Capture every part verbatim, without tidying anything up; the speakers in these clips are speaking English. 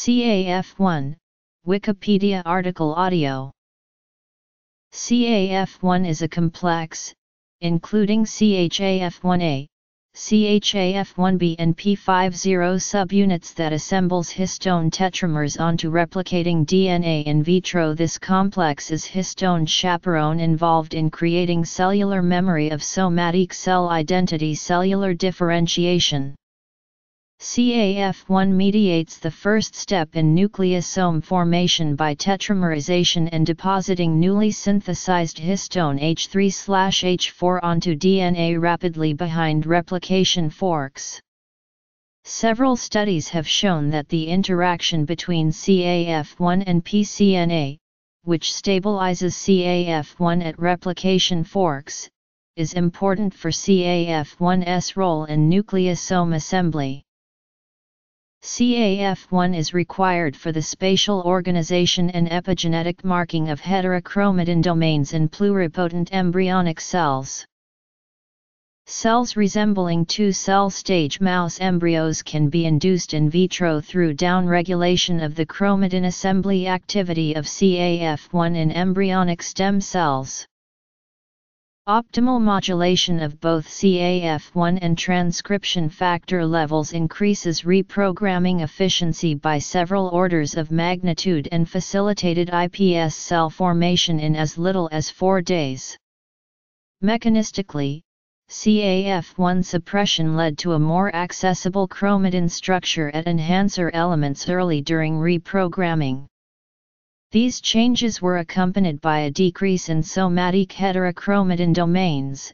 C A F one, Wikipedia article audio. C A F one is a complex, including C H A F one A, C H A F one B and P fifty subunits that assembles histone tetramers onto replicating D N A in vitro. This complex is histone chaperone involved in creating cellular memory of somatic cell identity, cellular differentiation. C A F one mediates the first step in nucleosome formation by tetramerization and depositing newly synthesized histone H three H four onto D N A rapidly behind replication forks. Several studies have shown that the interaction between C A F one and P C N A, which stabilizes C A F one at replication forks, is important for C A F one's role in nucleosome assembly. C A F one is required for the spatial organization and epigenetic marking of heterochromatin domains in pluripotent embryonic cells. Cells resembling two-cell stage mouse embryos can be induced in vitro through downregulation of the chromatin assembly activity of C A F one in embryonic stem cells. Optimal modulation of both C A F one and transcription factor levels increases reprogramming efficiency by several orders of magnitude and facilitated iPS cell formation in as little as four days. Mechanistically, C A F one suppression led to a more accessible chromatin structure at enhancer elements early during reprogramming. These changes were accompanied by a decrease in somatic heterochromatin domains,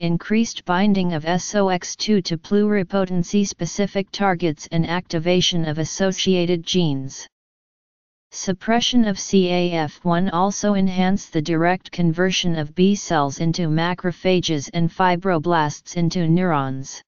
increased binding of S O X two to pluripotency-specific targets and activation of associated genes. Suppression of C A F one also enhanced the direct conversion of B cells into macrophages and fibroblasts into neurons.